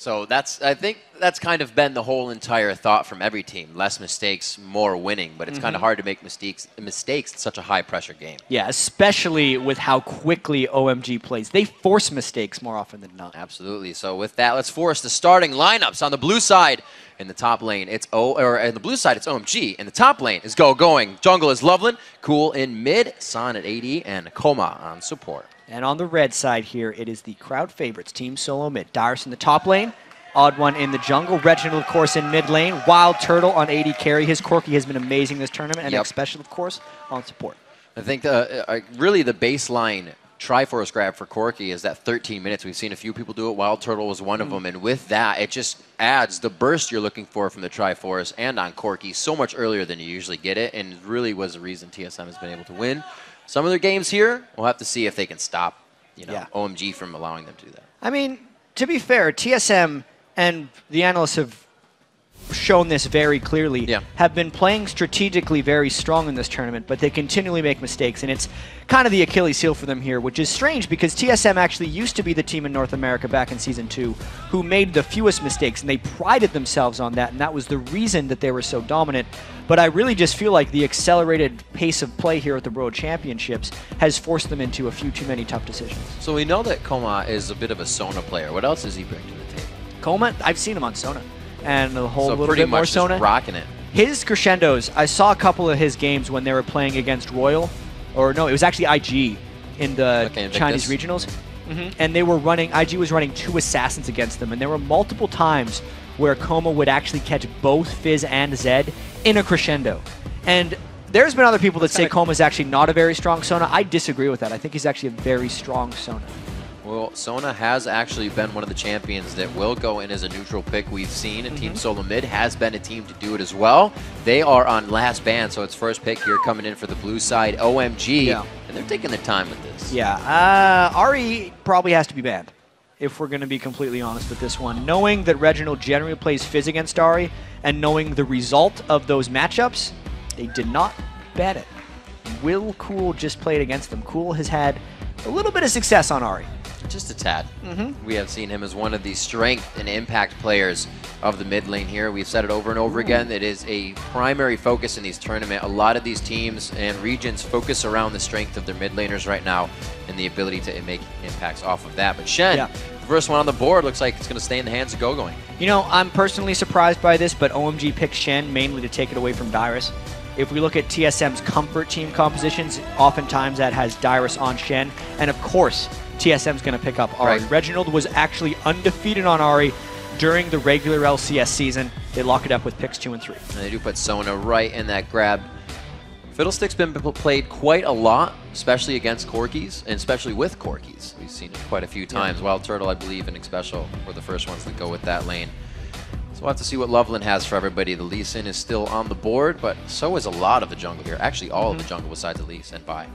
So that's, I think that's kind of been the whole entire thought from every team. Less mistakes, more winning. But it's kind of hard to make mistakes in such a high-pressure game. Yeah, especially with how quickly OMG plays. They force mistakes more often than not. Absolutely. So with that, let's force the starting lineups. On the blue side, in the top lane, it's OMG. In the top lane is Gogoing. Jungle is Loveland. Cool in mid. Son at AD. And Koma on support. And on the red side here, it is the crowd favorites, Team Solo Mid. Dyrus in the top lane, Odd One in the jungle, Reginald, of course, in mid lane, Wild Turtle on AD carry. His Corki has been amazing this tournament, and Xpecial, of course, on support. I think really the baseline Triforce grab for Corki is that 13 minutes. We've seen a few people do it. Wild Turtle was one of them, and with that, it just adds the burst you're looking for from the Triforce and on Corki so much earlier than you usually get it, and really was the reason TSM has been able to win some of their games here. We'll have to see if they can stop, you know, OMG from allowing them to do that. I mean, to be fair, TSM and the analysts have shown this very clearly, have been playing strategically very strong in this tournament, but they continually make mistakes, and it's kind of the Achilles heel for them here, which is strange because TSM actually used to be the team in North America back in Season 2 who made the fewest mistakes, and they prided themselves on that, and that was the reason that they were so dominant. But I really just feel like the accelerated pace of play here at the World Championships has forced them into a few too many tough decisions. So we know that Koma is a bit of a Sona player. What else does he bring to the table? Koma? I've seen him on Sona. And the whole little bit more Sona. Just rocking it. His crescendos, I saw a couple of his games when they were playing against Royal, or no, it was actually IG in the Chinese regionals. And they were running, IG was running 2 assassins against them, and there were multiple times where Koma would actually catch both Fizz and Zed in a crescendo. And there's been other people that say Koma's actually not a very strong Sona. I disagree with that. I think he's actually a very strong Sona. Well, Sona has actually been one of the champions that will go in as a neutral pick we've seen, and Team Solo Mid has been a team to do it as well. They are on last ban, so it's first pick here coming in for the blue side, OMG, and they're taking their time with this. Yeah, Ahri probably has to be banned, if we're going to be completely honest with this one. Knowing that Reginald generally plays Fizz against Ahri, and knowing the result of those matchups, they did not ban it. Will Cool just played against them? Cool has had a little bit of success on Ahri. Just a tad. We have seen him as one of the strength and impact players of the mid lane here. We've said it over and over again. It is a primary focus in these tournaments. A lot of these teams and regions focus around the strength of their mid laners right now and the ability to make impacts off of that. But Shen, the first one on the board, looks like it's going to stay in the hands of Gogoing. You know, I'm personally surprised by this, but OMG picked Shen mainly to take it away from Dyrus. If we look at TSM's comfort team compositions, oftentimes that has Dyrus on Shen, and of course, TSM's going to pick up Ahri. Reginald was actually undefeated on Ahri during the regular LCS season. They lock it up with picks 2 and 3. And they do put Sona right in that grab. Fiddlesticks been played quite a lot, especially against Corkis, and especially with Corkis. We've seen it quite a few times. Wild Turtle, I believe, and Xpecial were the first ones to go with that lane. So we'll have to see what Loveland has for everybody. The Lee Sin is still on the board, but so is a lot of the jungle here. Actually, all of the jungle besides the Lee Sin by.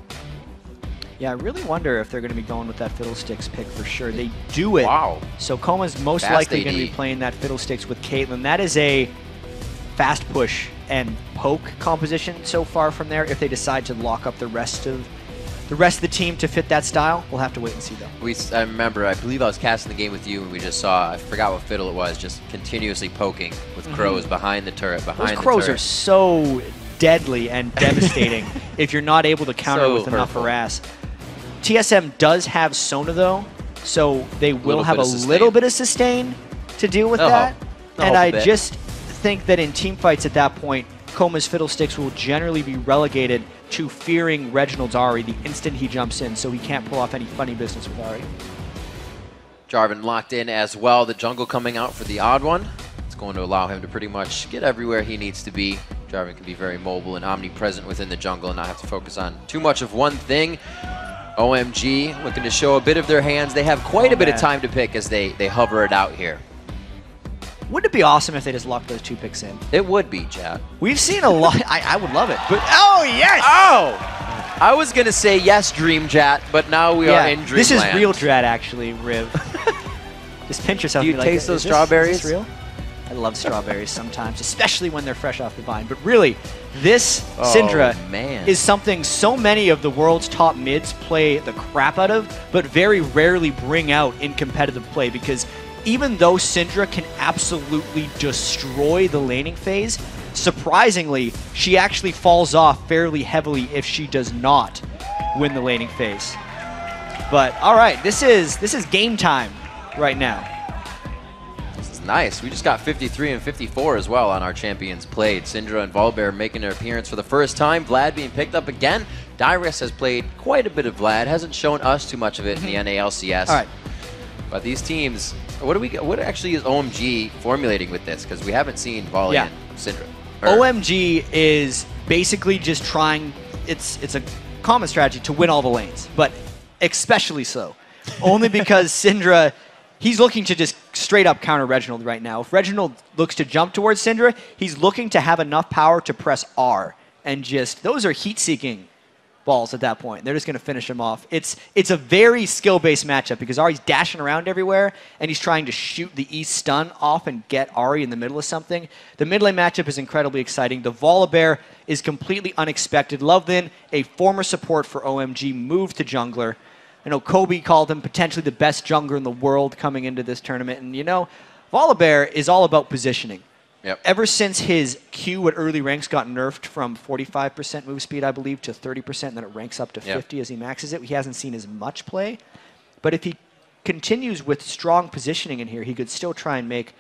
Yeah, I really wonder if they're going to be going with that Fiddlesticks pick for sure. They do it. Wow. So Koma's most likely going to be playing that Fiddlesticks with Caitlyn. That is a fast push and poke composition so far from there. If they decide to lock up the rest of the team to fit that style, we'll have to wait and see though. I remember, I believe I was casting the game with you and we just saw, I forgot what fiddle it was, just continuously poking with crows behind the turret, behind the turret. Those crows are so deadly and devastating if you're not able to counter with enough harass. TSM does have Sona, though, so they will have a little bit of sustain to deal with that. And I just think that in teamfights at that point, Koma's Fiddlesticks will generally be relegated to fearing Reginald's Ahri the instant he jumps in, so he can't pull off any funny business with Ahri. Jarvan locked in as well. The jungle coming out for the Odd One. It's going to allow him to pretty much get everywhere he needs to be. Jarvan can be very mobile and omnipresent within the jungle and not have to focus on too much of one thing. OMG looking to show a bit of their hands. They have quite a bit of time to pick as they hover it out here. Wouldn't it be awesome if they just locked those 2 picks in? It would be, Chad. We've seen a lot. I would love it. But oh, yes! Oh! I was going to say yes, Dream Chat, but now we are in Dreamland. This is real Drat, actually, Riv. Just pinch yourself. Do you taste those strawberries? Is this real? I love strawberries sometimes, especially when they're fresh off the vine. But really, this Syndra is something so many of the world's top mids play the crap out of, but very rarely bring out in competitive play because even though Syndra can absolutely destroy the laning phase, surprisingly, she actually falls off fairly heavily if she does not win the laning phase. But all right, this is game time right now. This is nice. We just got 53 and 54 as well on our champions played. Syndra and Volibear making their appearance for the first time. Vlad being picked up again. Dyrus has played quite a bit of Vlad. Hasn't shown us too much of it in the NALCS. All right. But these teams, what actually is OMG formulating with this? Because we haven't seen Volibear and Syndra. OMG is basically just trying, it's a common strategy to win all the lanes, but especially so. Only because Syndra, he's looking to just straight up counter Reginald right now. If Reginald looks to jump towards Syndra, he's looking to have enough power to press R. And just, those are heat-seeking balls at that point. They're just going to finish him off. It's a very skill-based matchup because Ahri's dashing around everywhere and he's trying to shoot the E stun off and get Ahri in the middle of something. The mid lane matchup is incredibly exciting. The Volibear is completely unexpected. Loveland, a former support for OMG, moved to jungler. I know Kobe called him potentially the best jungler in the world coming into this tournament. And you know, Volibear is all about positioning. Yep. Ever since his Q at early ranks got nerfed from 45% move speed, I believe, to 30%, and then it ranks up to 50 as he maxes it, he hasn't seen as much play. But if he continues with strong positioning in here, he could still try and make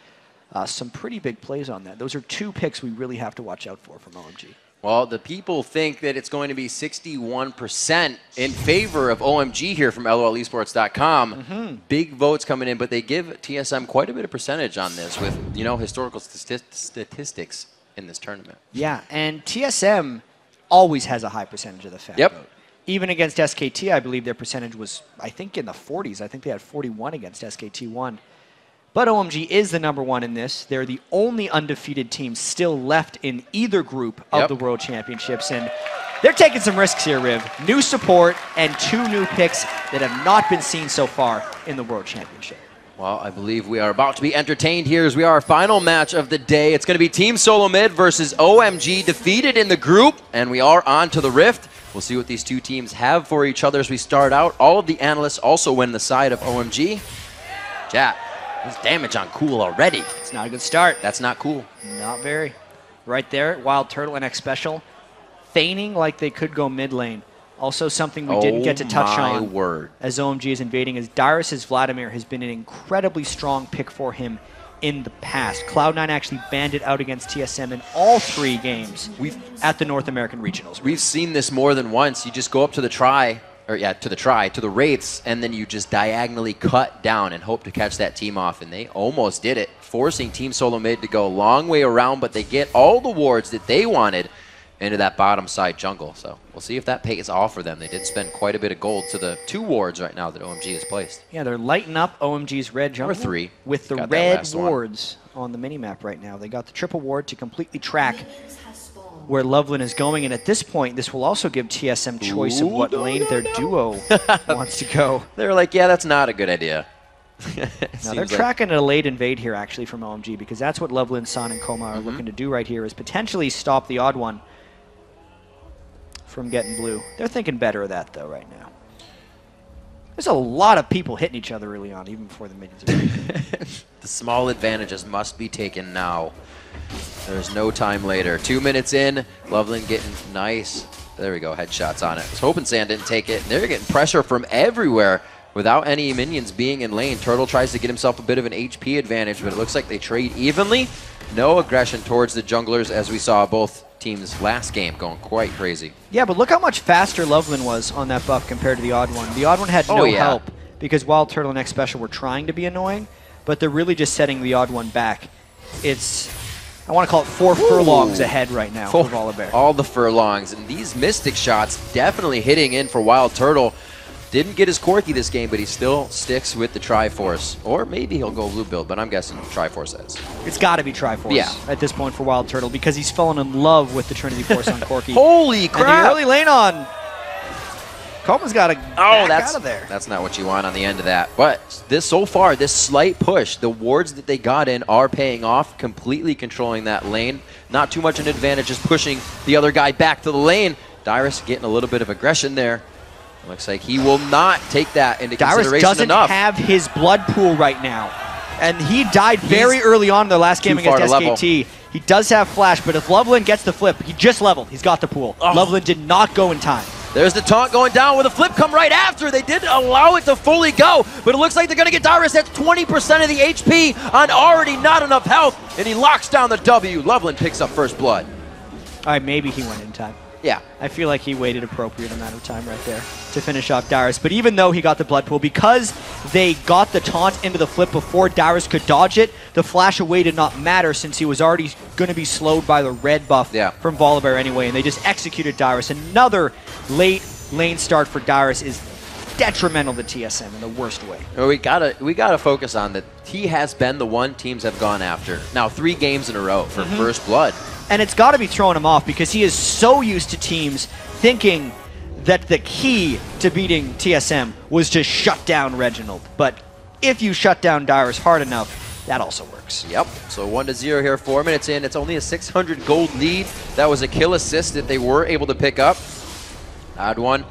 some pretty big plays on that. Those are two picks we really have to watch out for from OMG. Well, the people think that it's going to be 61% in favor of OMG here from LOLesports.com. Big votes coming in, but they give TSM quite a bit of percentage on this with, you know, historical statistics in this tournament. Yeah, and TSM always has a high percentage of the fan vote. Even against SKT, I believe their percentage was, I think, in the 40s. I think they had 41 against SKT1. But OMG is the #1 in this. They're the only undefeated team still left in either group of the World Championships. And they're taking some risks here, Riv. New support and two new picks that have not been seen so far in the World Championship. Well, I believe we are about to be entertained here as we are our final match of the day. It's going to be Team Solo Mid versus OMG, defeated in the group. And we are on to the Rift. We'll see what these two teams have for each other as we start out. All of the analysts also win the side of OMG. Jack. There's damage on Cool already. It's not a good start. That's not cool. Not very. Right there, Wild Turtle and Xpecial feigning like they could go mid lane. Also something we didn't get to touch on as OMG is invading is Dyrus' Vladimir has been an incredibly strong pick for him in the past. Cloud9 actually banned it out against TSM in all three games at the North American Regionals. We've seen this more than once. You just go up to the try. To the Wraiths, and then you just diagonally cut down and hope to catch that team off, and they almost did it, forcing Team Solo Mid to go a long way around, but they get all the wards that they wanted into that bottom side jungle, so we'll see if that pays off for them. They did spend quite a bit of gold to the two wards right now that OMG has placed. Yeah, they're lighting up OMG's red jungle with the red wards on the minimap right now. They got the triple ward to completely track where Loveland is going, and at this point, this will also give TSM choice of what lane their duo wants to go. They're like, yeah, that's not a good idea. Now they're tracking a late invade here, actually, from OMG, because that's what Loveland, Son, and Koma are looking to do right here, is potentially stop the Odd One from getting blue. They're thinking better of that, though, right now. There's a lot of people hitting each other early on, even before the minions are The small advantages must be taken now. There's no time later. 2 minutes in, Loveland getting nice. There we go, headshots on it. I was hoping Sand didn't take it. They're getting pressure from everywhere without any minions being in lane. Turtle tries to get himself a bit of an HP advantage, but it looks like they trade evenly. No aggression towards the junglers as we saw both teams last game going quite crazy. Yeah, but look how much faster Loveland was on that buff compared to the Odd One. The Odd One had no help because Wild Turtle and Xpecial were trying to be annoying, but they're really just setting the Odd One back. It's... I want to call it four furlongs ahead right now for Volibear. All the furlongs, and these Mystic shots definitely hitting in for Wild Turtle. Didn't get his Corki this game, but he still sticks with the Triforce. Or maybe he'll go blue build, but I'm guessing Triforce is. It's got to be Triforce at this point for Wild Turtle because he's fallen in love with the Trinity Force on Corki. Holy crap! And the early lane on. Coma's got to back out of there. That's not what you want on the end of that. But this so far, this slight push, the wards that they got in are paying off, completely controlling that lane. Not too much an advantage, just pushing the other guy back to the lane. Dyrus getting a little bit of aggression there. Looks like he will not take that into consideration enough. Dyrus doesn't have his blood pool right now. And he died very early on in their last game against SKT. He does have flash, but if Loveland gets the flip, he just leveled. He's got the pool. Oh. Loveland did not go in time. There's the taunt going down with a flip come right after. They didn't allow it to fully go, but it looks like they're going to get Dyrus. That's 20% of the HP on already not enough health, and he locks down the W. Loveland picks up first blood. All right, maybe he went in time. Yeah. I feel like he waited appropriate amount of time right there to finish off Dyrus. But even though he got the blood pool, because they got the taunt into the flip before Dyrus could dodge it, the flash away did not matter since he was already going to be slowed by the red buff from Volibear anyway. And they just executed Dyrus. Another late lane start for Dyrus is detrimental to TSM in the worst way. We gotta focus on that. He has been the one teams have gone after. Now 3 games in a row for first blood. And it's got to be throwing him off because he is so used to teams thinking that the key to beating TSM was to shut down Reginald. But if you shut down Dyrus hard enough, that also works. Yep. So 1-0 here, 4 minutes in. It's only a 600 gold lead. That was a kill assist that they were able to pick up. Odd one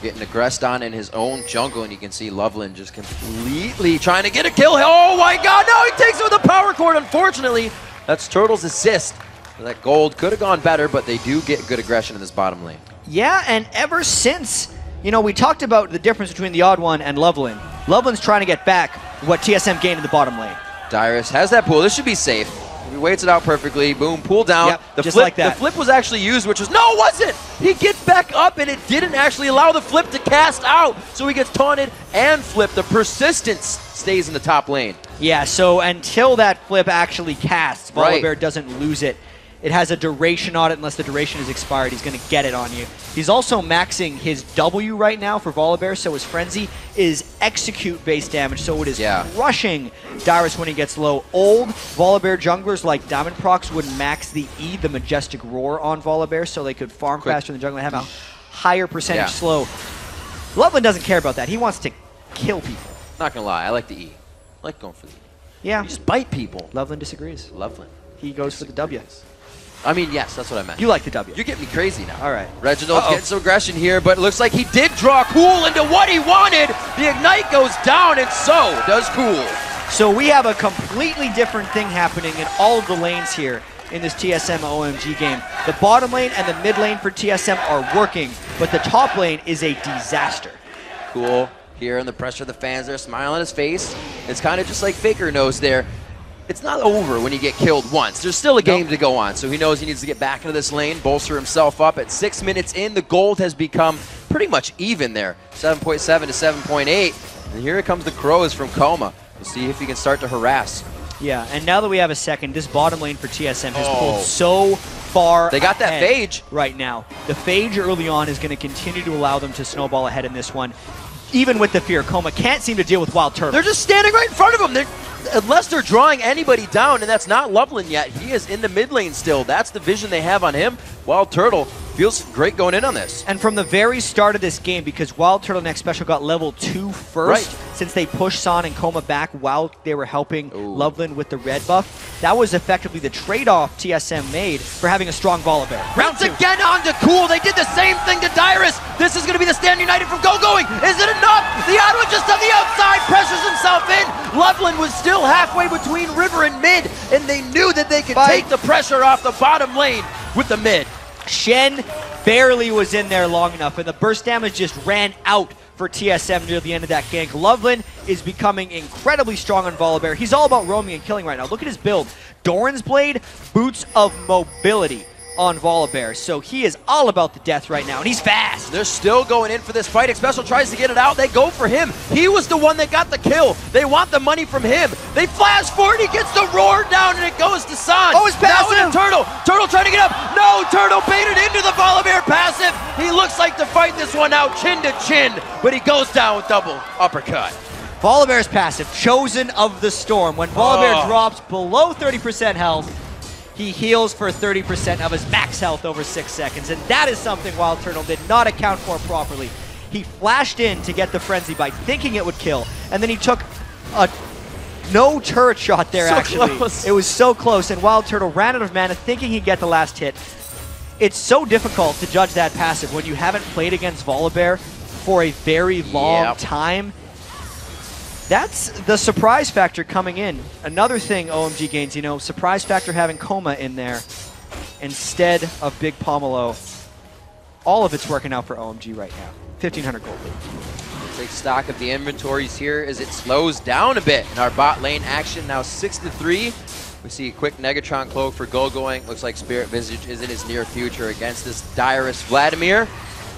getting aggressed on in his own jungle, and you can see Loveland just completely trying to get a kill. Oh my god, no, he takes it with a power cord, unfortunately. That's Turtle's assist. That gold could have gone better, but they do get good aggression in this bottom lane. Yeah, and ever since, you know, we talked about the difference between the Odd one and Loveland. Loveland's trying to get back what TSM gained in the bottom lane. Dyrus has that pool. This should be safe. He waits it out perfectly. Boom, pool down. Yep, just like that. The flip was actually used, which was... No, it wasn't! He gets back up, and it didn't actually allow the flip to cast out, so he gets taunted and flipped. The persistence stays in the top lane. Yeah, so until that flip actually casts, Volibear doesn't lose it. It has a duration on it unless the duration is expired. He's going to get it on you. He's also maxing his W right now for Volibear, so his Frenzy is execute-based damage, so it is crushing Dyrus when he gets low. Old Volibear junglers like Diamond Prox would max the E, the Majestic Roar, on Volibear so they could farm faster in the jungle and have a higher percentage slow. Loveland doesn't care about that. He wants to kill people. Not going to lie, I like the E. I like going for the E. Yeah. You just bite people. Loveland disagrees. Loveland. He goes for the W. I mean, yes, that's what I meant. You like the W. You're getting me crazy now. All right. Reginald's getting some aggression here, but it looks like he did draw Cool into what he wanted. The Ignite goes down, and so does Cool. So we have a completely different thing happening in all of the lanes here in this TSM OMG game. The bottom lane and the mid lane for TSM are working, but the top lane is a disaster. Cool here, and the pressure of the fans, they're smiling on his face. It's kind of just like Faker knows there. It's not over when you get killed once. There's still a game to go on, so he knows he needs to get back into this lane, bolster himself up. At 6 minutes in, the gold has become pretty much even there, 7.7 to 7.8. And here comes the Crows from Koma. We'll see if he can start to harass. Yeah, and now that we have a second, this bottom lane for TSM has pulled so far. They got that Phage right now. The Phage early on is going to continue to allow them to snowball ahead in this one. Even with the fear, Koma can't seem to deal with Wild Turtle. They're just standing right in front of him. Unless they're drawing anybody down, and that's not Loveland yet. He is in the mid lane still. That's the vision they have on him. Wild Turtle feels great going in on this. And from the very start of this game, because Wild Turtle and Xpecial got level 2 first, since they pushed Son and Koma back while they were helping Loveland with the red buff, that was effectively the trade-off TSM made for having a strong Volibear. Round again on to Cool. They did the same thing to Dyrus. This is going to be the stand united from Gogoing. Is it enough? The Odd one just on the outside pressures himself in. Loveland was still halfway between river and mid, and they knew that they could take the pressure off the bottom lane with the mid. Shen barely was in there long enough, and the burst damage just ran out for TSM near the end of that gank. Loveland is becoming incredibly strong on Volibear. He's all about roaming and killing right now. Look at his build. Doran's Blade, Boots of Mobility on Volibear. So he is all about the death right now, and he's fast. They're still going in for this fight. Xpecial tries to get it out. They go for him. He was the one that got the kill. They want the money from him. They flash forward. He gets the roar down, and it goes to Son. Oh, it's passive. Now into Turtle. Turtle trying to get up. No, Turtle baited into the Volibear passive. He looks like to fight this one out chin to chin, but he goes down with double uppercut. Volibear's passive, Chosen of the Storm. When Volibear drops below 30% health, he heals for 30% of his max health over 6 seconds, and that is something Wild Turtle did not account for properly. He flashed in to get the Frenzy by thinking it would kill, and then he took a no-turret shot there, It was so close, and Wild Turtle ran out of mana thinking he'd get the last hit. It's so difficult to judge that passive when you haven't played against Volibear for a very long time. That's the surprise factor coming in. Another thing OMG gains, you know, surprise factor having Koma in there instead of Big Pomelo. All of it's working out for OMG right now. 1,500 gold lead. Take stock of the inventories here as it slows down a bit in our bot lane action. Now 6-3. We see a quick Negatron Cloak for Gogoing. Looks like Spirit Visage is in his near future against this Dyrus Vladimir.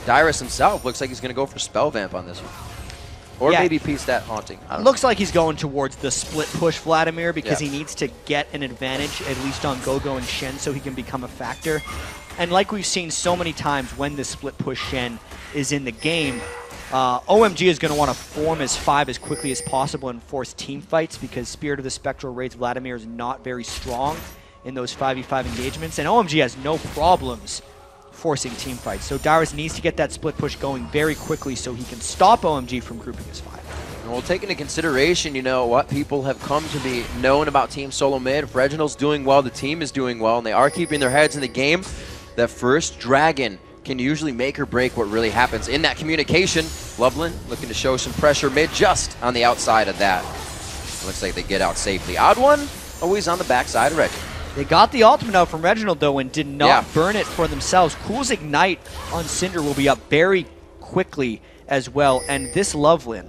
Dyrus himself looks like he's going to go for Spell Vamp on this one. Or yeah, maybe Peace That Haunting. Looks like he's going towards the split push Vladimir because he needs to get an advantage, at least on Gogo and Shen, so he can become a factor. And like we've seen so many times when this split push Shen is in the game, OMG is going to want to form his 5 as quickly as possible and force team fights because Spirit of the Spectral Wraith Vladimir is not very strong in those 5v5 engagements. And OMG has no problems forcing team fights. So Dyrus needs to get that split push going very quickly so he can stop OMG from grouping his 5. And we'll take into consideration, you know, what people have come to be known about Team Solo Mid. If Reginald's doing well, the team is doing well, and they are keeping their heads in the game. That first dragon can usually make or break what really happens in that communication. Loveland looking to show some pressure mid just on the outside of that. Looks like they get out safely. Odd one always on the backside of Reginald. They got the ultimate out from Reginald, though, and did not burn it for themselves. Cool's Ignite on Syndra will be up very quickly as well. And this Loveland,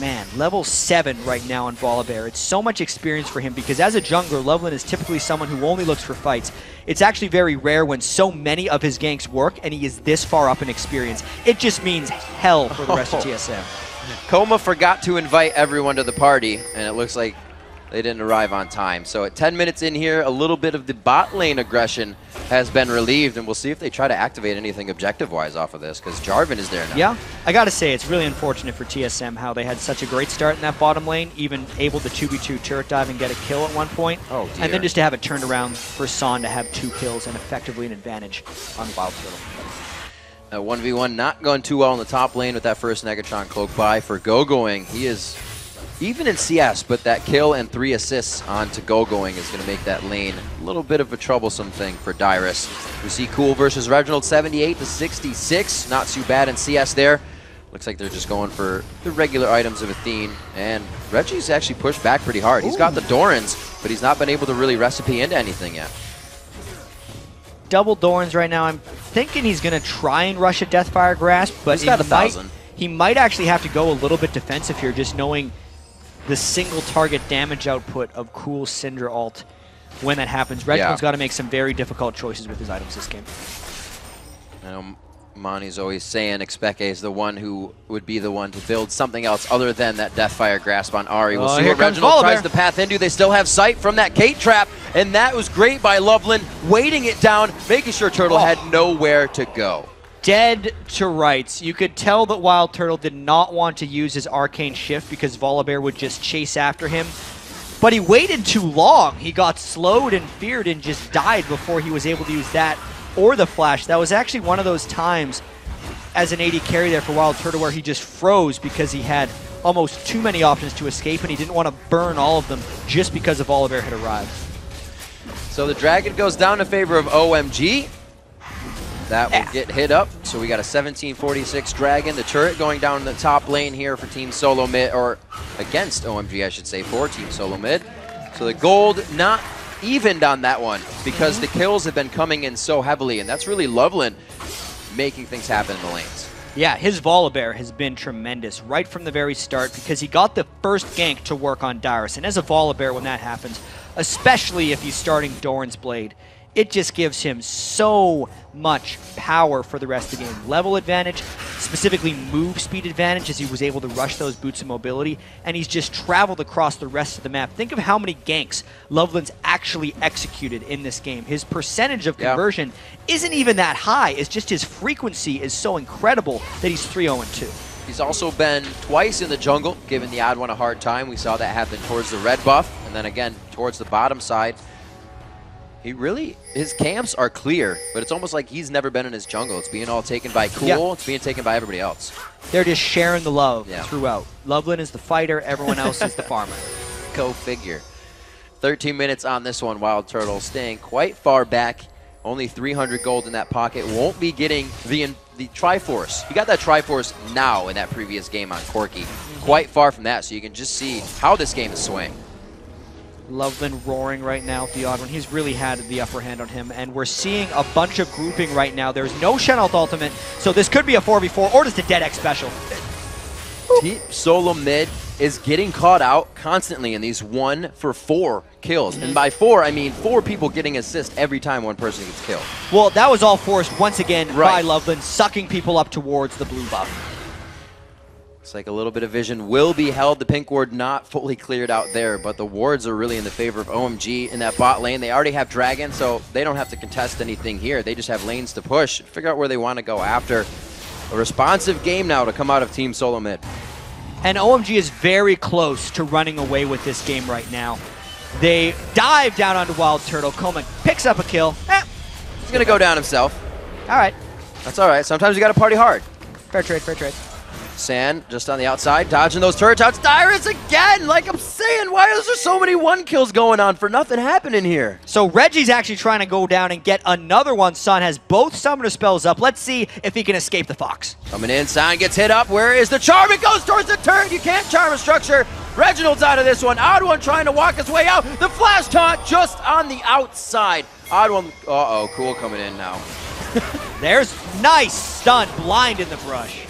man, level 7 right now on Volibear. It's so much experience for him because as a jungler, Loveland is typically someone who only looks for fights. It's actually very rare when so many of his ganks work and he is this far up in experience. It just means hell for the rest of TSM. Koma forgot to invite everyone to the party, and it looks like they didn't arrive on time. So at 10 minutes in here, a little bit of the bot lane aggression has been relieved, and we'll see if they try to activate anything objective-wise off of this, because Jarvan is there now. Yeah, I got to say, it's really unfortunate for TSM how they had such a great start in that bottom lane, even able to 2v2 turret dive and get a kill at one point, and then just to have it turned around for Son to have 2 kills and effectively an advantage on Wild Turtle. 1v1 not going too well in the top lane with that first Negatron Cloak by for Gogoing. He is even in CS, but that kill and 3 assists on to Gogoing is going to make that lane a little bit of a troublesome thing for Dyrus. We see Cool versus Reginald, 78-66. Not too bad in CS there. Looks like they're just going for the regular items of Athene. And Reggie's actually pushed back pretty hard. He's got the Dorans, but he's not been able to really recipe into anything yet. Double Dorans right now. I'm thinking he's going to try and rush a Deathfire Grasp, but he might actually have to go a little bit defensive here, just knowing the single target damage output of Cool Syndra ult when that happens. Reginald's got to make some very difficult choices with his items this game. I know Monty's always saying Xpecial is the one who would be the one to build something else other than that Deathfire Grasp on Ahri. We'll see what Reginald tries the path into. They still have sight from that Kate trap, and that was great by Loveland, waiting it down, making sure Turtle had nowhere to go. Dead to rights. You could tell that Wild Turtle did not want to use his Arcane Shift because Volibear would just chase after him. But he waited too long. He got slowed and feared and just died before he was able to use that or the Flash. That was actually one of those times as an AD carry there for Wild Turtle where he just froze because he had almost too many options to escape and he didn't want to burn all of them just because Volibear had arrived. So the Dragon goes down in favor of OMG. That will get hit up, so we got a 1746 Dragon. The turret going down in the top lane here for Team Solo Mid, or against OMG, I should say, for Team Solo Mid. So the gold not evened on that one because the kills have been coming in so heavily, and that's really Loveland making things happen in the lanes. Yeah, his Volibear has been tremendous right from the very start because he got the first gank to work on Dyrus. And as a Volibear, when that happens, especially if he's starting Doran's Blade, it just gives him so much power for the rest of the game. Level advantage, specifically move speed advantage as he was able to rush those boots of mobility, and he's just traveled across the rest of the map. Think of how many ganks Loveland's actually executed in this game. His percentage of conversion isn't even that high. It's just his frequency is so incredible that he's 3-0-2. He's also been twice in the jungle, giving the Odd one a hard time. We saw that happen towards the red buff, and then again towards the bottom side. He really, his camps are clear, but it's almost like he's never been in his jungle. It's being all taken by Cool, it's being taken by everybody else. They're just sharing the love throughout. Loveland is the fighter, everyone else is the farmer. Go figure. 13 minutes on this one, Wild Turtle staying quite far back Only 300 gold in that pocket. Won't be getting the Triforce. He got that Triforce now in that previous game on Corki. Quite far from that, so you can just see how this game is swaying. Loveland roaring right now at the Odd One. He's really had the upper hand on him, and we're seeing a bunch of grouping right now. There's no Shen ult ultimate, so this could be a 4v4 or just a dead Xpecial. Team Solo Mid is getting caught out constantly in these 1-for-4 kills. And by 4, I mean 4 people getting assist every time one person gets killed. Well, that was all forced once again by Loveland, sucking people up towards the blue buff. Looks like a little bit of vision will be held. The pink ward not fully cleared out there, but the wards are really in the favor of OMG in that bot lane. They already have Dragon, so they don't have to contest anything here. They just have lanes to push, figure out where they want to go after. A responsive game now to come out of Team Solo Mid. And OMG is very close to running away with this game right now. They dive down onto Wild Turtle. Koma picks up a kill. He's going to go down himself. All right. That's all right. Sometimes you got to party hard. Fair trade, fair trade. San just on the outside, dodging those turret shots. Dyrus again! Like I'm saying, why is there so many one kills going on for nothing happening here? So Reggie's actually trying to go down and get another one. Son has both summoner spells up. Let's see if he can escape the fox. Coming in, Son gets hit up. Where is the charm? It goes towards the turret. You can't charm a structure. Reginald's out of this one. Odd One trying to walk his way out. The flash taunt just on the outside. Odd One, uh-oh, Cool coming in now. There's nice stun, blind in the brush.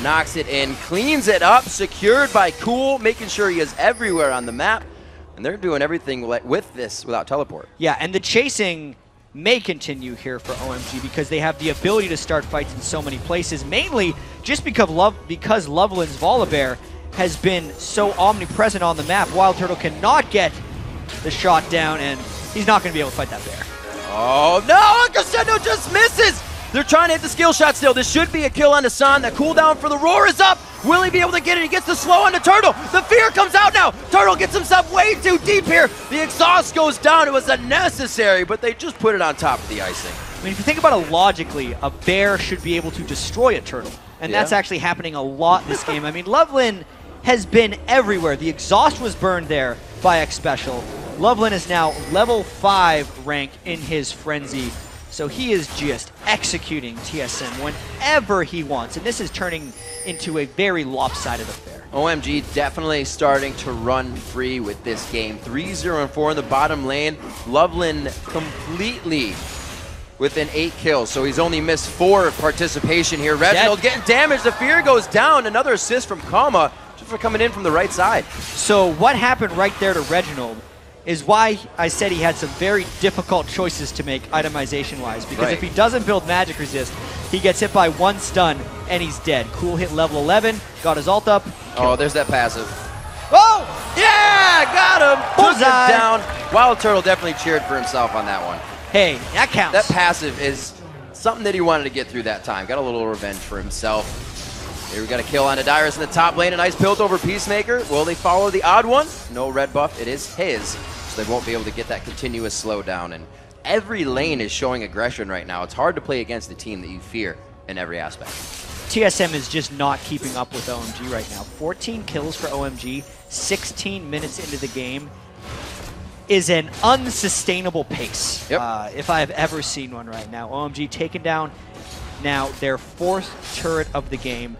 Knocks it in, cleans it up, secured by Cool, making sure he is everywhere on the map. And they're doing everything with this without teleport. Yeah, and the chasing may continue here for OMG because they have the ability to start fights in so many places, mainly just because Loveland's Volibear has been so omnipresent on the map. Wild Turtle cannot get the shot down, and he's not going to be able to fight that bear. Oh, no! Crescendo just misses! They're trying to hit the skill shot still. This should be a kill on the Son. The cooldown for the roar is up. Will he be able to get it? He gets the slow on the Turtle. The fear comes out now. Turtle gets himself way too deep here. The exhaust goes down. It was unnecessary, but they just put it on top of the icing. I mean, if you think about it logically, a bear should be able to destroy a turtle. And that's actually happening a lot this game. I mean, Loveland has been everywhere. The exhaust was burned there by Xpecial. Loveland is now level 5 rank in his frenzy. So he is just executing TSM whenever he wants, and this is turning into a very lopsided affair. OMG definitely starting to run free with this game. 3-0-4 in the bottom lane. Loveland completely within 8 kills, so he's only missed 4 participation here. Reginald getting damaged. The fear goes down. Another assist from Koma just for coming in from the right side. So what happened right there to Reginald is why I said he had some very difficult choices to make itemization-wise, because if he doesn't build magic resist, he gets hit by 1 stun, and he's dead. Cool hit level 11, got his ult up. Oh, there's that passive. Oh! Yeah! Got him! Bullseye! Down. Wild Turtle definitely cheered for himself on that one. Hey, that counts. That passive is something that he wanted to get through that time. Got a little revenge for himself. Here we got a kill on Dyrus in the top lane. A nice pilt over Peacemaker. Will they follow the Odd One? No red buff. It is his. They won't be able to get that continuous slowdown, and every lane is showing aggression right now. It's hard to play against the team that you fear in every aspect. TSM is just not keeping up with OMG right now. 14 kills for OMG, 16 minutes into the game is an unsustainable pace. If I've ever seen one right now. OMG taking down now their 4th turret of the game.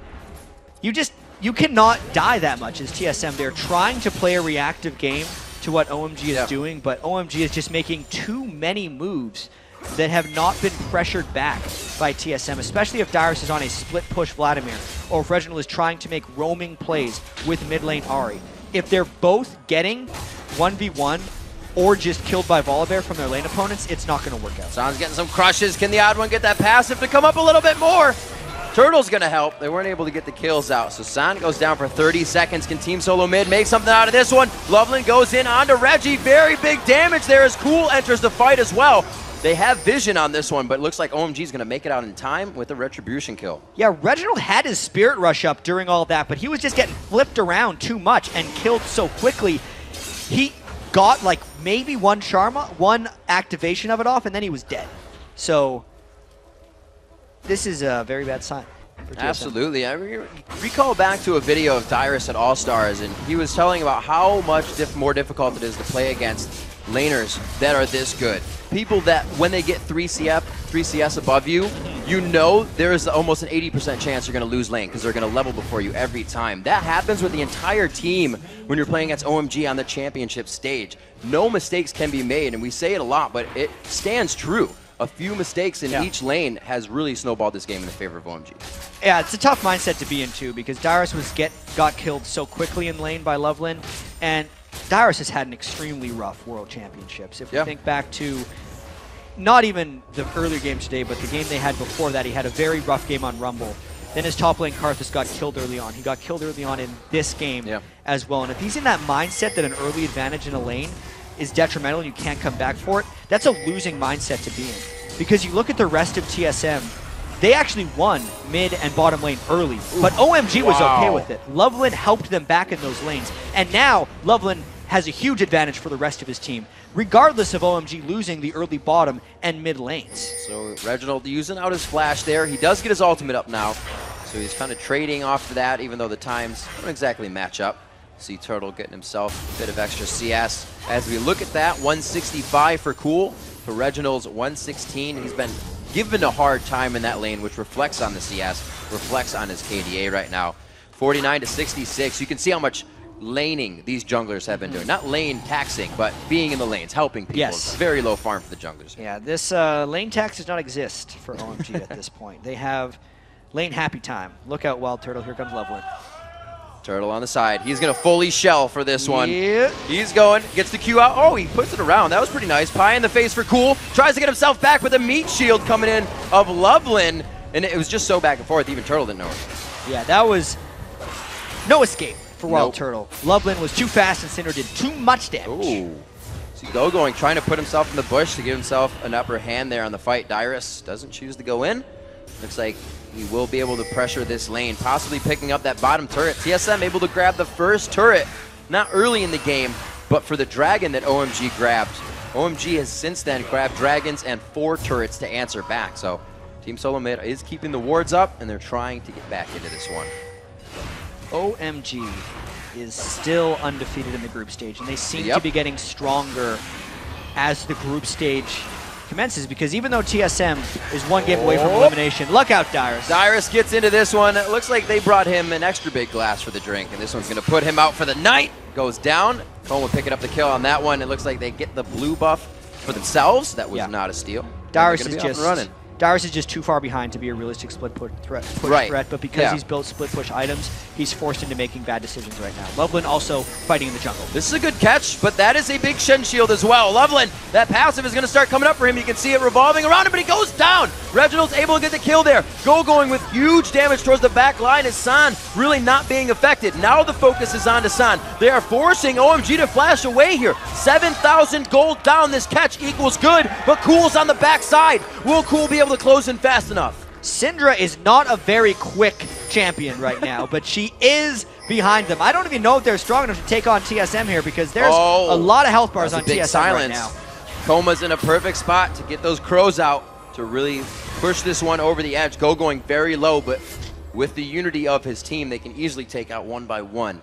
You cannot die that much as TSM. They're trying to play a reactive game to what OMG is doing, but OMG is just making too many moves that have not been pressured back by TSM, especially if Dyrus is on a split push Vladimir, or if Reginald is trying to make roaming plays with mid lane Ahri. If they're both getting 1v1 or just killed by Volibear from their lane opponents, it's not going to work out. Son's getting some crushes. Can the Odd One get that passive to come up a little bit more? Turtle's going to help. They weren't able to get the kills out. So Son goes down for 30 seconds. Can Team Solo Mid make something out of this one? Loveland goes in onto Reggie. Very big damage there as Cool enters the fight as well. They have vision on this one, but it looks like OMG's going to make it out in time with a retribution kill. Yeah, Reginald had his spirit rush up during all that, but he was just getting flipped around too much and killed so quickly. He got like maybe one activation of it off, and then he was dead. So this is a very bad sign for TSM. Absolutely. I recall back to a video of Dyrus at All-Stars, and he was telling about how much more difficult it is to play against laners that are this good. people that when they get 3 CS above you, you know there is almost an 80% chance you're going to lose lane because they're going to level before you every time. That happens with the entire team when you're playing against OMG on the championship stage. No mistakes can be made, and we say it a lot, but it stands true. A few mistakes in each lane has really snowballed this game in the favor of OMG. Yeah, it's a tough mindset to be in, too, because Dyrus was got killed so quickly in lane by Loveland, and Dyrus has had an extremely rough World Championships. If we think back to not even the earlier game today, but the game they had before that, he had a very rough game on Rumble. Then his top lane, Karthus, got killed early on. He got killed early on in this game as well. And if he's in that mindset that an early advantage in a lane is detrimental and you can't come back for it, that's a losing mindset to be in. Because you look at the rest of TSM, they actually won mid and bottom lane early, but OMG was okay with it. Loveland helped them back in those lanes. And now Loveland has a huge advantage for the rest of his team, regardless of OMG losing the early bottom and mid lanes. So Reginald using out his flash there. He does get his ultimate up now, so he's kind of trading off of that, even though the times don't exactly match up. See Turtle getting himself a bit of extra CS. As we look at that, 165 for Cool, for Reginald's 116. He's been given a hard time in that lane, which reflects on the CS, reflects on his KDA right now. 49 to 66. You can see how much laning these junglers have been doing. Not lane taxing, but being in the lanes, helping people. Yes. Very low farm for the junglers. Yeah, this lane tax does not exist for OMG at this point. They have lane happy time. Look out, Wild Turtle. Here comes Loveland. Turtle on the side. He's going to fully shell for this one. Yeah. He's going. Gets the Q out. Oh, he puts it around. That was pretty nice. Pie in the face for Cool. Tries to get himself back with a meat shield coming in of Loveland. And it was just so back and forth. Even Turtle didn't know it. Yeah, that was no escape for Wild Turtle. Loveland was too fast and Syndra did too much damage. Ooh. So Gogoing trying to put himself in the bush to give himself an upper hand there on the fight. Dyrus doesn't choose to go in. Looks like he will be able to pressure this lane, possibly picking up that bottom turret. TSM able to grab the first turret, not early in the game, but for the dragon that OMG grabbed. OMG has since then grabbed dragons and 4 turrets to answer back. So Team Solo Mid is keeping the wards up, and they're trying to get back into this one. OMG is still undefeated in the group stage, and they seem to be getting stronger as the group stage commences, because even though TSM is one game away from elimination, look out, Dyrus. Dyrus gets into this one. It looks like they brought him an extra big glass for the drink, and this one's going to put him out for the night. Goes down. Koma picking up the kill on that one. It looks like they get the blue buff for themselves. That was not a steal. Dyrus is just too far behind to be a realistic split push threat, but because he's built split push items, he's forced into making bad decisions right now. Loveland also fighting in the jungle. This is a good catch, but that is a big Shen shield as well. Loveland, that passive is going to start coming up for him. You can see it revolving around him, but he goes down. Reginald's able to get the kill there. Gogoing with huge damage towards the back line as Son really not being affected. Now the focus is on to Son. They are forcing OMG to flash away here. 7,000 gold down. This catch equals good, but Cool's on the backside. Will Cool be able to close in fast enough? Syndra is not a very quick champion right now, but she is behind them. I don't even know if they're strong enough to take on TSM here, because there's a lot of health bars on TSM right now. Koma's in a perfect spot to get those crows out to really push this one over the edge. Gogoing very low, but with the unity of his team, they can easily take out one by one.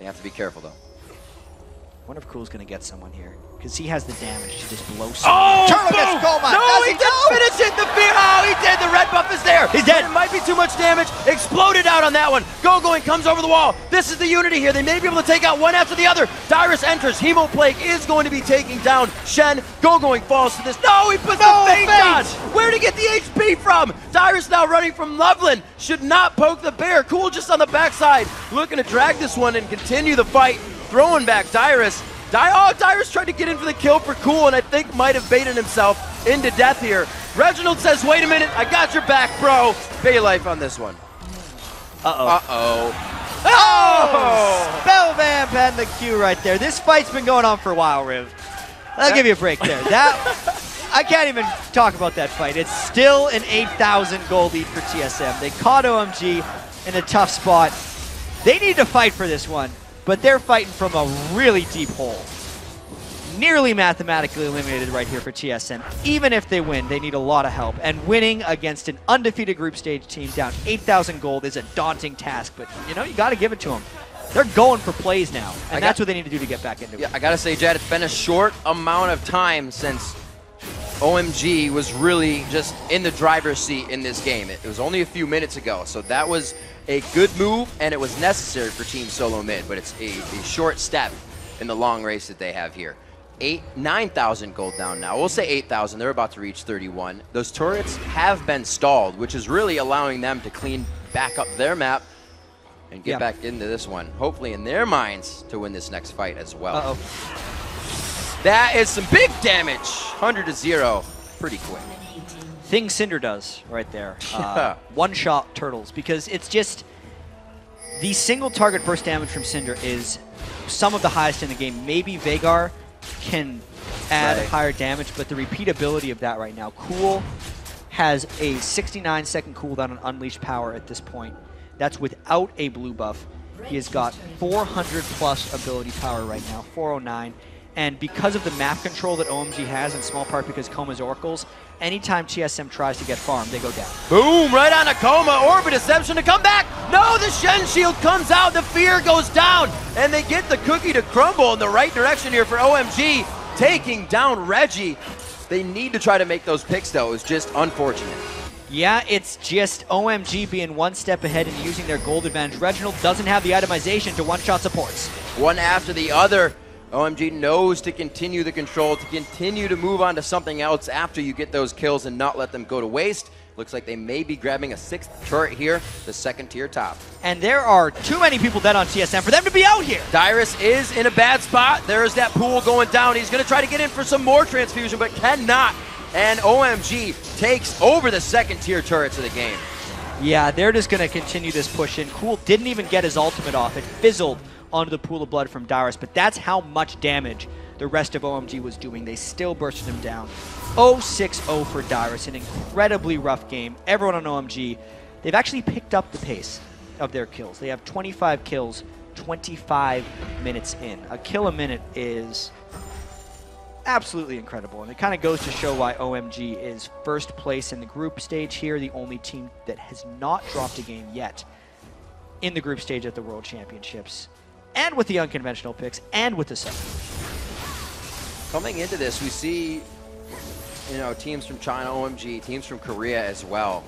They have to be careful, though. I wonder if Cool's going to get someone here, because he has the damage to just blow someone. Turtle gets Koma. No, he didn't finish it. The fear. Oh, he did. The red buff is there. He's dead. It might be too much damage. Exploded out on that one. Gogoing comes over the wall. This is the unity here. They may be able to take out one after the other. Dyrus enters. Hemoplague is going to be taking down Shen. Gogoing falls to this. No, he puts the feint on. Where did he get the HP from? Dyrus now running from Loveland. Should not poke the bear. Cool just on the backside, looking to drag this one and continue the fight. Throwing back Dyrus. Dyrus tried to get in for the kill for Cool, and I think might have baited himself into death here. Reginald says, wait a minute, I got your back, bro. Bay life on this one. Oh! Spellvamp had the Q right there. This fight's been going on for a while, Riv. I'll give you a break there. That I can't even talk about that fight. It's still an 8,000 gold lead for TSM. They caught OMG in a tough spot. They need to fight for this one, but they're fighting from a really deep hole. Nearly mathematically eliminated right here for TSM. Even if they win, they need a lot of help. And winning against an undefeated group stage team down 8,000 gold is a daunting task, but you know, you gotta give it to them. They're going for plays now, and that's what they need to do to get back into it. Yeah, I gotta say, Jad, it's been a short amount of time since OMG was really just in the driver's seat in this game. It was only a few minutes ago, so that was a good move, and it was necessary for Team Solo Mid, but it's a short step in the long race that they have here. 9,000 gold down now. We'll say 8,000. They're about to reach 31. Those turrets have been stalled, which is really allowing them to clean back up their map and get back into this one, hopefully in their minds to win this next fight as well. That is some big damage. 100-0, pretty quick. Thing Syndra does right there. One-shot turtles, because it's just the single target burst damage from Syndra is some of the highest in the game. Maybe Vhagar can add higher damage, but the repeatability of that right now. Cool has a 69-second cooldown on Unleashed Power at this point. That's without a blue buff. He has got 400-plus ability power right now, 409. And because of the map control that OMG has, in small part because Koma's Oracles, anytime TSM tries to get farmed, they go down. Boom! Right on a Koma. Orbit Deception to come back. No, the Shen Shield comes out. The fear goes down. And they get the cookie to crumble in the right direction here for OMG, taking down Regi. They need to try to make those picks, though. It's just unfortunate. Yeah, it's just OMG being one step ahead and using their gold advantage. Reginald doesn't have the itemization to one-shot supports. One after the other. OMG knows to continue the control, to continue to move on to something else after you get those kills and not let them go to waste. Looks like they may be grabbing a 6th turret here, the 2nd tier top. And there are too many people dead on TSM for them to be out here. Dyrus is in a bad spot. There is that pool going down. He's going to try to get in for some more transfusion, but cannot. And OMG takes over the 2nd tier turrets of the game. Yeah, they're just going to continue this push in. Cool didn't even get his ultimate off. It fizzled onto the pool of blood from Dyrus, but that's how much damage the rest of OMG was doing. They still bursted him down. 0-6-0 for Dyrus, an incredibly rough game. Everyone on OMG, they've actually picked up the pace of their kills. They have 25 kills, 25 minutes in. A kill a minute is absolutely incredible, and it kind of goes to show why OMG is first place in the group stage here, the only team that has not dropped a game yet in the group stage at the World Championships. And with the unconventional picks, and with the sub. Coming into this, we see, you know, teams from China, OMG, teams from Korea as well.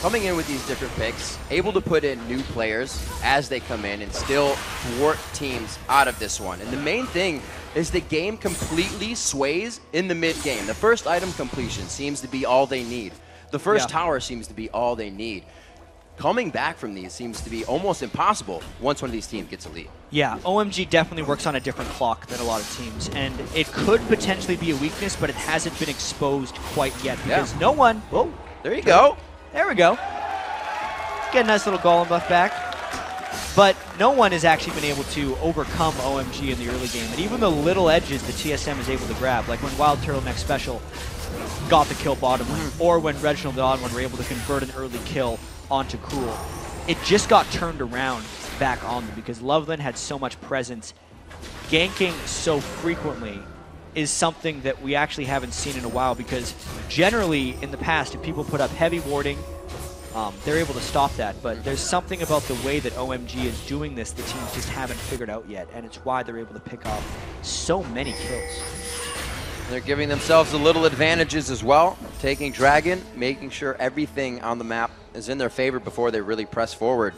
Coming in with these different picks, able to put in new players as they come in and still thwart teams out of this one. And the main thing is the game completely sways in the mid-game. The first item completion seems to be all they need. The first tower seems to be all they need. Coming back from these seems to be almost impossible once one of these teams gets a lead. Yeah, OMG definitely works on a different clock than a lot of teams, and it could potentially be a weakness, but it hasn't been exposed quite yet because no one... Whoa, there you go. There we go. Get a nice little golem buff back. But no one has actually been able to overcome OMG in the early game, and even the little edges that TSM is able to grab, like when Wild Turtle and Xpecial got the kill bottom lane, or when Reginald and Odd one were able to convert an early kill onto Cool. It just got turned around back on them because Loveland had so much presence. Ganking so frequently is something that we actually haven't seen in a while, because generally in the past, if people put up heavy warding, they're able to stop that, but there's something about the way that OMG is doing this the teams just haven't figured out yet, and it's why they're able to pick off so many kills. They're giving themselves a little advantages as well, taking Dragon, making sure everything on the map is in their favor before they really press forward.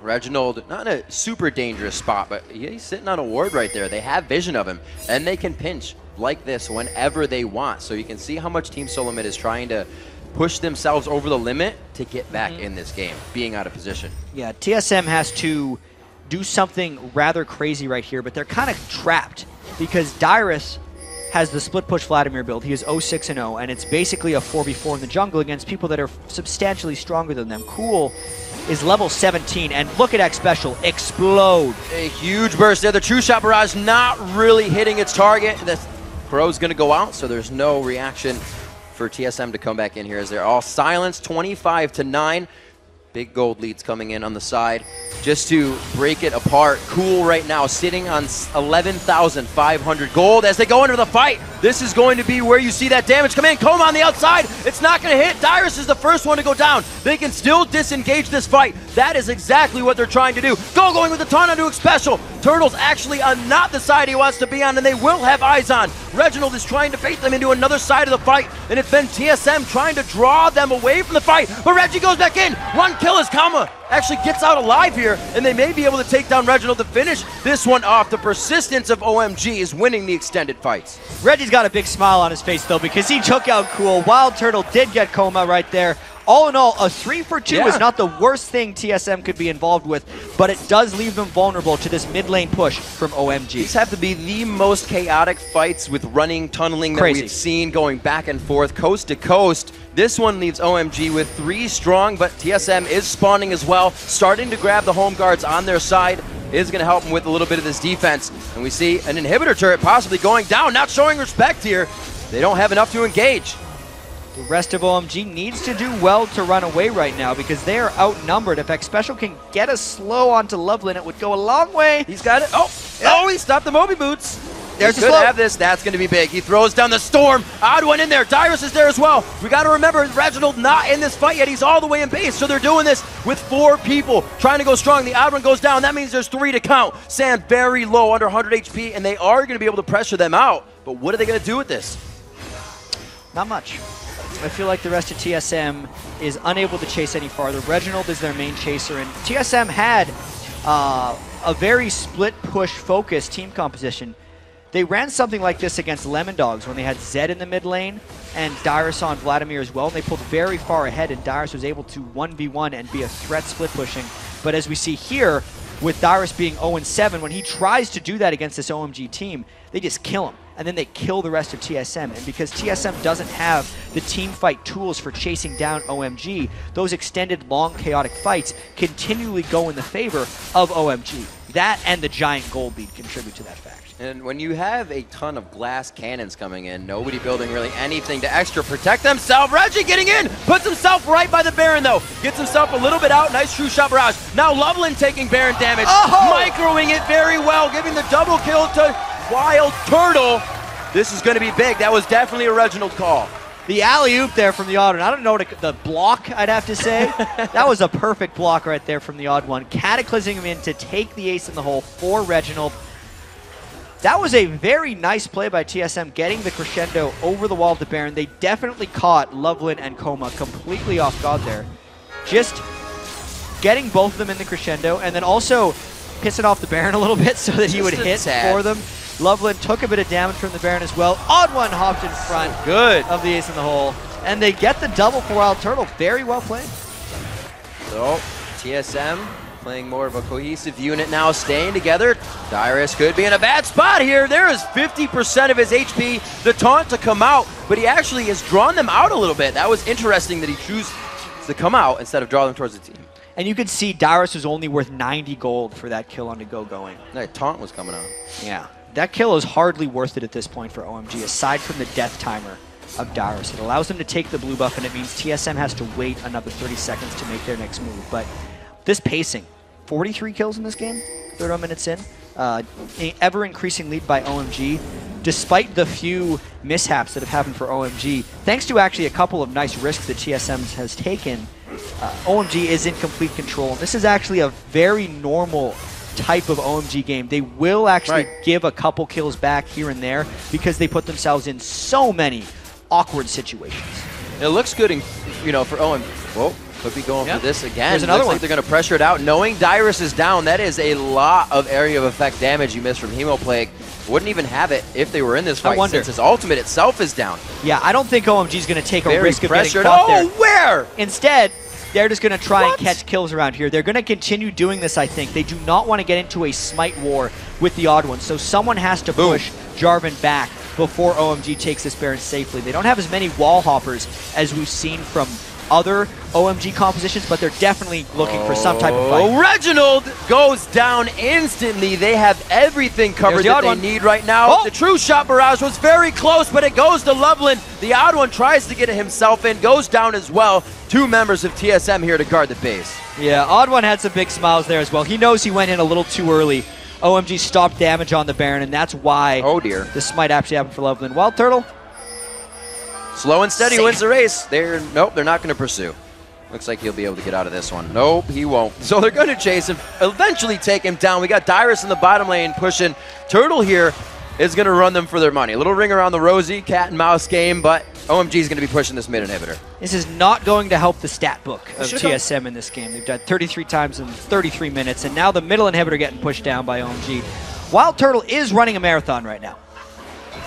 Reginald, not in a super dangerous spot, but he's sitting on a ward right there. They have vision of him, and they can pinch like this whenever they want. So you can see how much Team Solo Mid is trying to push themselves over the limit to get back in this game, being out of position. Yeah, TSM has to do something rather crazy right here, but they're kind of trapped because Dyrus has the split push Vladimir build. He is 0-6-0, and it's basically a 4v4 in the jungle against people that are substantially stronger than them. Cool is level 17, and look at Xpecial explode. A huge burst there. The True Shot Barrage not really hitting its target. The Crow's going to go out, so there's no reaction for TSM to come back in here as they're all silenced, 25-9. Big gold leads coming in on the side just to break it apart. Cool right now sitting on 11,500 gold as they go into the fight. This is going to be where you see that damage come in. Koma on the outside. It's not going to hit. Dyrus is the first one to go down. They can still disengage this fight. That is exactly what they're trying to do. Gogoing with a ton onto Xpecial. Turtle's actually on not the side he wants to be on, and they will have eyes on. Reginald is trying to bait them into another side of the fight, and it's been TSM trying to draw them away from the fight, but Reggie goes back in. One kill as Koma actually gets out alive here, and they may be able to take down Reginald to finish this one off. The persistence of OMG is winning the extended fights. Reggie's got a big smile on his face, though, because he took out Cool. Wild Turtle did get Koma right there. All in all, a 3-for-2 is not the worst thing TSM could be involved with, but it does leave them vulnerable to this mid lane push from OMG. These have to be the most chaotic fights with running, tunneling that we've seen, going back and forth, coast to coast. This one leaves OMG with 3 strong, but TSM is spawning as well, starting to grab the home guards on their side. Is going to help him with a little bit of this defense. And we see an inhibitor turret possibly going down, not showing respect here. They don't have enough to engage. The rest of OMG needs to do well to run away right now because they are outnumbered. If Xpecial can get a slow onto Loveland, it would go a long way. He's got it. Oh, he stopped the Moby Boots. There's he could have this. That's going to be big. He throws down the Storm. Odd one in there. Dyrus is there as well. We got to remember, Reginald not in this fight yet. He's all the way in base, so they're doing this with 4 people trying to go strong. The Odd one goes down. That means there's 3 to count. Sand very low, under 100 HP, and they are going to be able to pressure them out. But what are they going to do with this? Not much. I feel like the rest of TSM is unable to chase any farther. Reginald is their main chaser, and TSM had a very split push focused team composition. They ran something like this against Lemon Dogs when they had Zed in the mid lane and Dyrus on Vladimir as well. And they pulled very far ahead, and Dyrus was able to 1v1 and be a threat split pushing. But as we see here, with Dyrus being 0-7, when he tries to do that against this OMG team, they just kill him. And then they kill the rest of TSM. And because TSM doesn't have the team fight tools for chasing down OMG, those extended, long, chaotic fights continually go in the favor of OMG. That and the giant gold lead contribute to that fact. And when you have a ton of glass cannons coming in, nobody building really anything to extra protect themselves. Reggie getting in, puts himself right by the Baron though. Gets himself a little bit out, nice true shot barrage. Now Loveland taking Baron damage, microing it very well, giving the double kill to Wild Turtle. This is going to be big. That was definitely a Reginald call. The alley-oop there from the Odd one. I don't know what the block, I'd have to say. That was a perfect block right there from the Odd one, cataclysming him in to take the ace in the hole for Reginald. That was a very nice play by TSM, getting the crescendo over the wall of the Baron. They definitely caught Loveland and Koma completely off guard there. Just getting both of them in the crescendo, and then also pissing off the Baron a little bit so that he would hit for them. Loveland took a bit of damage from the Baron as well. Odd one hopped in front of the ace in the hole. And they get the double for Wild Turtle. Very well played. So, TSM playing more of a cohesive unit now, staying together. Dyrus could be in a bad spot here. There is 50% of his HP, the taunt to come out, but he actually has drawn them out a little bit. That was interesting that he chooses to come out instead of draw them towards the team. And you could see Dyrus was only worth 90 gold for that kill on the Gogoing. That taunt was coming on. Yeah. That kill is hardly worth it at this point for OMG, aside from the death timer of Dyrus. It allows them to take the blue buff, and it means TSM has to wait another 30 seconds to make their next move. But this pacing, 43 kills in this game, 31 minutes in, ever-increasing lead by OMG, despite the few mishaps that have happened for OMG. Thanks to actually a couple of nice risks that TSM has taken, OMG is in complete control. This is actually a very normal type of OMG game. They will actually give a couple kills back here and there because they put themselves in so many awkward situations. It looks good, for OMG. Whoa, could be going for this again. There's another one. Like they're going to pressure it out. Knowing Dyrus is down, that is a lot of area of effect damage you missed from Hemoplague. Wouldn't even have it if they were in this fight since his ultimate itself is down. Yeah, I don't think OMG's going to take a risk of getting caught there. Instead, they're just going to try and catch kills around here. They're going to continue doing this, I think. They do not want to get into a smite war with the Odd one, so someone has to push Jarvan back before OMG takes this Baron safely. They don't have as many wall hoppers as we've seen from other OMG compositions, but they're definitely looking for some type of fight. Reginald goes down instantly. They have everything covered that they need right now. The true shot barrage was very close, but it goes to Loveland. The Odd one tries to get it himself in, goes down as well. 2 members of TSM here to guard the base. Yeah, Odd one had some big smiles there as well. He knows he went in a little too early. OMG stopped damage on the Baron, and that's why this might actually happen for Loveland. Wild Turtle, slow and steady wins the race. They're not going to pursue. Looks like he'll be able to get out of this one. Nope, he won't. So they're going to chase him, eventually take him down. We got Dyrus in the bottom lane pushing. Turtle here is going to run them for their money. A little ring around the rosy, cat and mouse game, but OMG is going to be pushing this mid inhibitor. This is not going to help the stat book of TSM in this game. They've died 33 times in 33 minutes, and now the middle inhibitor getting pushed down by OMG. Wild Turtle is running a marathon right now.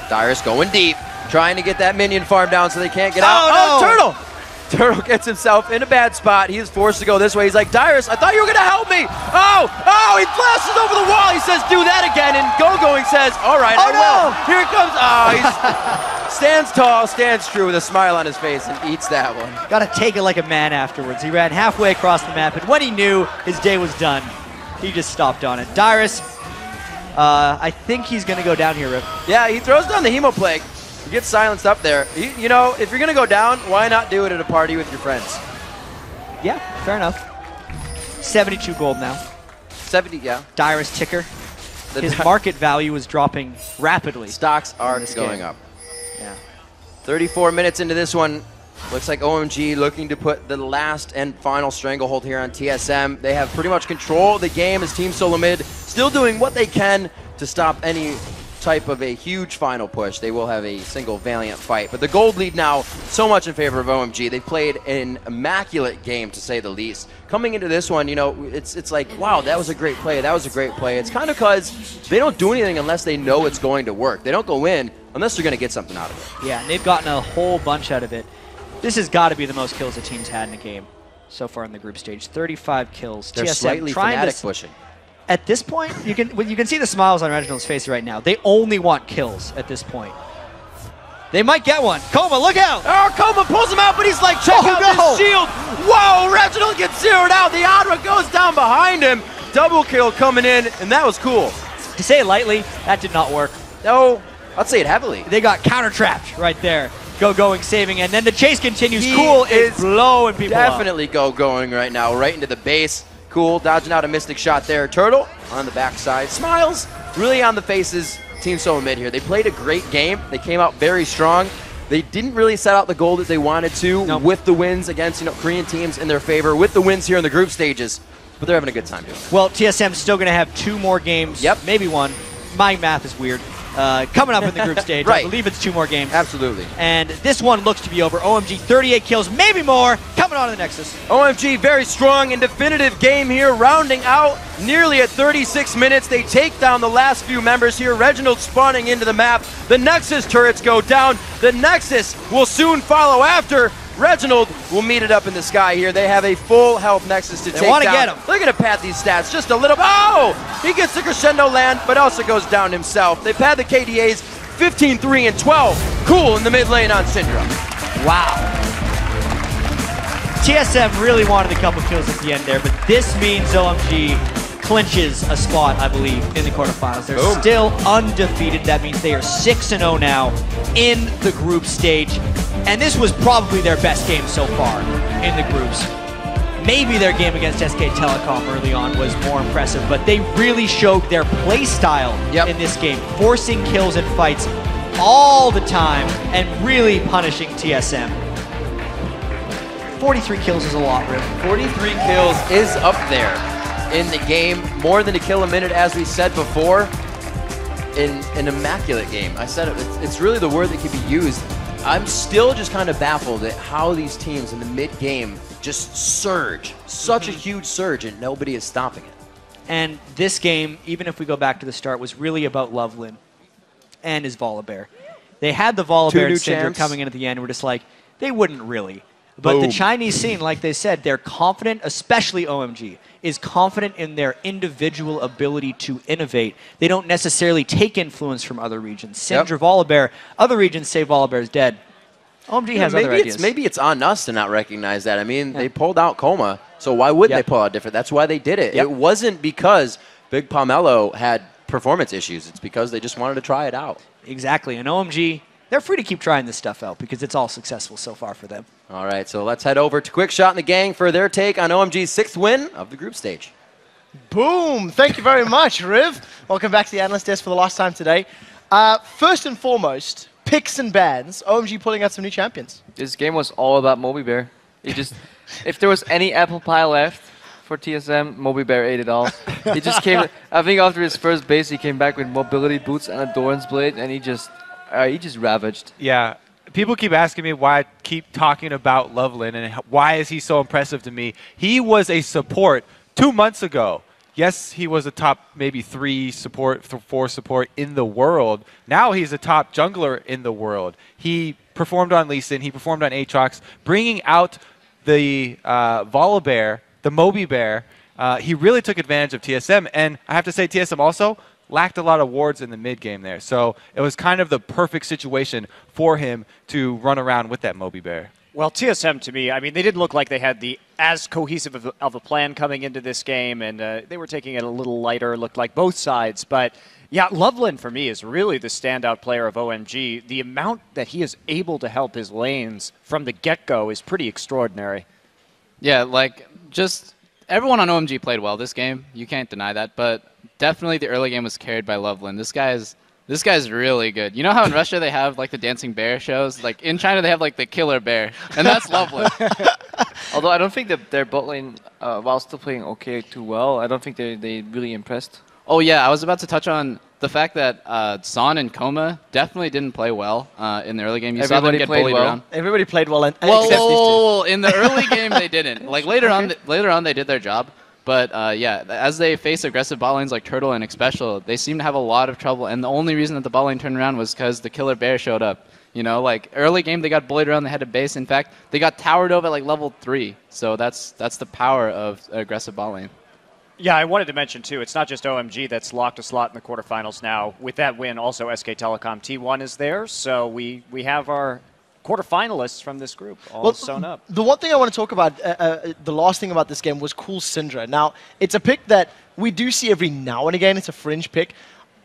Dyrus going deep, trying to get that minion farm down so they can't get out. Oh, no. Turtle! Turtle gets himself in a bad spot. He is forced to go this way. He's like, Dyrus, I thought you were going to help me. Oh, he flashes over the wall. He says, do that again. And Gogoing says, all right, I will. Here it comes. Oh, he stands tall, stands true with a smile on his face and eats that one. Got to take it like a man afterwards. He ran halfway across the map, and when he knew his day was done, he just stopped on it. Dyrus, I think he's going to go down here, Rip. Yeah, he throws down the Hemo Plague. You get silenced up there. You know, if you're going to go down, why not do it at a party with your friends? Yeah, fair enough. 72 gold now. 70, yeah. Dyrus ticker. His market value is dropping rapidly. Stocks are going up. Yeah. 34 minutes into this one. Looks like OMG looking to put the last and final stranglehold here on TSM. They have pretty much control of the game as Team Solo Mid still doing what they can to stop any type of a huge final push. They will have a single valiant fight, but the gold lead now so much in favor of OMG. They played an immaculate game, to say the least. Coming into this one, you know, it's like, wow, that was a great play, that was a great play. It's kind of because they don't do anything unless they know it's going to work. They don't go in unless they're going to get something out of it. Yeah, and they've gotten a whole bunch out of it. This has got to be the most kills the team's had in a game so far in the group stage. 35 kills. They're slightly fanatic pushing. At this point, you can see the smiles on Reginald's face right now. They only want kills at this point. They might get one. Koma, look out! Oh, Koma pulls him out, but he's like, check out this shield! Whoa, Reginald gets zeroed out. The Odd one goes down behind him. Double kill coming in, and that was cool. To say it lightly, that did not work. No, I'd say it heavily. They got counter-trapped right there. Gogoing saving, and then the chase continues. Cool is blowing people up. Definitely Gogoing right now, right into the base. Cool, dodging out a Mystic shot there. Turtle on the backside. Smiles really on the faces. Team Solo Mid here. They played a great game. They came out very strong. They didn't really set out the goal that they wanted to with the wins against, you know, Korean teams in their favor, with the wins here in the group stages. But they're having a good time doing it. Well, TSM's still going to have 2 more games. Yep. Maybe 1. My math is weird. Coming up in the group stage. Right. I believe it's 2 more games. Absolutely. And this one looks to be over. OMG, 38 kills, maybe more, coming on to the Nexus. OMG, very strong and definitive game here, rounding out nearly at 36 minutes. They take down the last few members here. Reginald spawning into the map. The Nexus turrets go down. The Nexus will soon follow after. Reginald will meet it up in the sky here. They have a full health Nexus to take down. They want to get him. They're going to pat these stats just a little. Oh! He gets the crescendo land, but also goes down himself. They pad the KDAs 15, 3, and 12. Cool in the mid lane on Syndra. Wow. TSM really wanted a couple kills at the end there, but this means OMG clinches a spot, I believe, in the quarterfinals. They're still undefeated. That means they are 6-0 now in the group stage. And this was probably their best game so far in the groups. Maybe their game against SK Telecom early on was more impressive, but they really showed their play style in this game, forcing kills and fights all the time and really punishing TSM. 43 kills is a lot, Rip. 43 kills is up there in the game. More than a kill a minute, as we said before, in an immaculate game. I said it, it's really the word that could be used. I'm still just kind of baffled at how these teams in the mid-game just surge, such a huge surge, and nobody is stopping it. And this game, even if we go back to the start, was really about Loveland and his Volibear. They had the Volibear and Syndra coming in at the end. We're just like, they wouldn't really. But the Chinese scene, like they said, they're confident, especially OMG, is confident in their individual ability to innovate. They don't necessarily take influence from other regions. Syndra, Volibear, other regions say Volibear is dead. OMG has other ideas. Maybe it's on us to not recognize that. I mean, they pulled out Koma, so why would they pull out different? That's why they did it. It wasn't because Big Pomelo had performance issues. It's because they just wanted to try it out. Exactly, and OMG, they're free to keep trying this stuff out because it's all successful so far for them. All right, so let's head over to Quickshot and the gang for their take on OMG's 6th win of the group stage. Boom! Thank you very much, Riv. Welcome back to the Analyst Desk for the last time today. First and foremost, picks and bans. OMG pulling out some new champions. This game was all about Mobibear. It just, if there was any apple pie left for TSM, Mobibear ate it all. He just came. I think after his first base, he came back with mobility boots and a Doran's blade, and he just ravaged. Yeah. People keep asking me why I keep talking about Loveland and why is he so impressive to me. He was a support 2 months ago. Yes, he was a top maybe four support in the world. Now he's a top jungler in the world. He performed on Lee Sin. He performed on Aatrox, bringing out the Volibear, the Moby Bear. He really took advantage of TSM. And I have to say, TSM also lacked a lot of wards in the mid game there. So it was kind of the perfect situation for him to run around with that Moby Bear. Well, TSM to me, I mean, they didn't look like they had the as cohesive of a plan coming into this game, and they were taking it a little lighter, looked like both sides. But yeah, Loveland for me is really the standout player of OMG. The amount that he is able to help his lanes from the get-go is pretty extraordinary. Yeah, like just everyone on OMG played well this game. You can't deny that, but definitely the early game was carried by Loveland. This guy's really good. You know how in Russia they have like the dancing bear shows? Like in China they have like the killer bear, and that's Loveland. Although I don't think that their bot lane, while still playing okay too well, I don't think they really impressed. Oh yeah, I was about to touch on the fact that Son and Koma definitely didn't play well in the early game. You Everybody saw them get bullied around. Everybody played well, except these two. In the early game they didn't. Like later on they did their job. But yeah, as they face aggressive bot lanes like Turtle and Xpecial, they seem to have a lot of trouble. And the only reason that the bot lane turned around was because the killer bear showed up. You know, like early game they got bullied around, they had to base. In fact, they got towered over at like level 3. So that's the power of aggressive bot lane. Yeah, I wanted to mention too, it's not just OMG that's locked a slot in the quarterfinals now. With that win, also SK Telecom T1 is there. So we have our quarterfinalists from this group all sewn up. The one thing I want to talk about, the last thing about this game was Cool Syndra. Now, it's a pick that we do see every now and again. It's a fringe pick.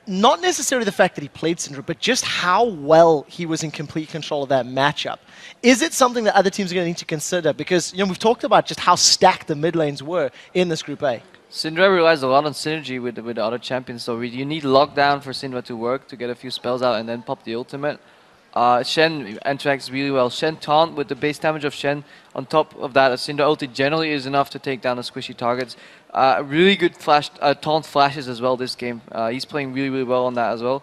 Not necessarily the fact that he played Syndra, but just how well he was in complete control of that matchup. Is it something that other teams are going to need to consider? Because, you know, we've talked about just how stacked the mid lanes were in this Group A. Syndra relies a lot on synergy with the other champions, so you need lockdown for Syndra to work, to get a few spells out and then pop the ultimate. Shen interacts really well. Shen taunt with the base damage of Shen. On top of that, a Syndra ulti generally is enough to take down the squishy targets. Really good flash, taunt flashes as well this game. He's playing really, really well on that as well.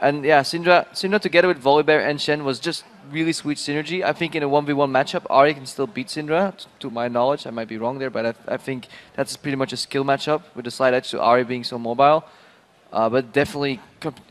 And yeah, Syndra together with Volibear and Shen was just really sweet synergy. I think in a 1v1 matchup, Ahri can still beat Syndra, to my knowledge. I might be wrong there, but I think that's pretty much a skill matchup with the slight edge to Ahri being so mobile. But definitely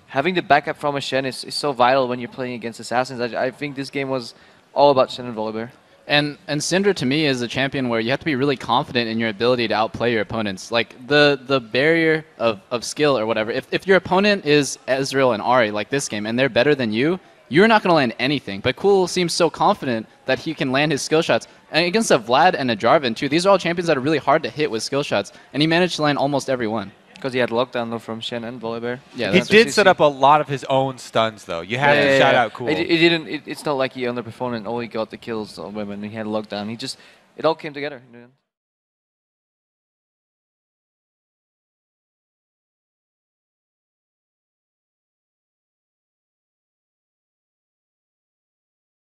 having the backup from a Shen is so vital when you're playing against Assassins. I think this game was all about Shen and Volibear. And Syndra to me is a champion where you have to be really confident in your ability to outplay your opponents. Like the barrier of skill or whatever. If your opponent is Ezreal and Ahri like this game and they're better than you, you're not going to land anything. But Cool seems so confident that he can land his skill shots. And against a Vlad and a Jarvan too, these are all champions that are really hard to hit with skill shots. And he managed to land almost every one. Because he had lockdown though from Shen and Volibear. Yeah, he did set up a lot of his own stuns though. You had to shout out Cool. It's not like he underperformed and only got the kills on women. He had lockdown. It all came together.